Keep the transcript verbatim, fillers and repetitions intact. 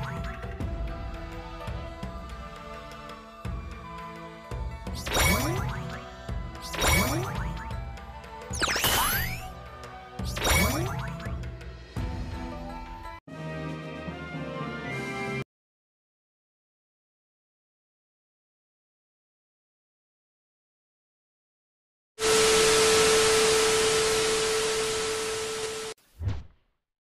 What?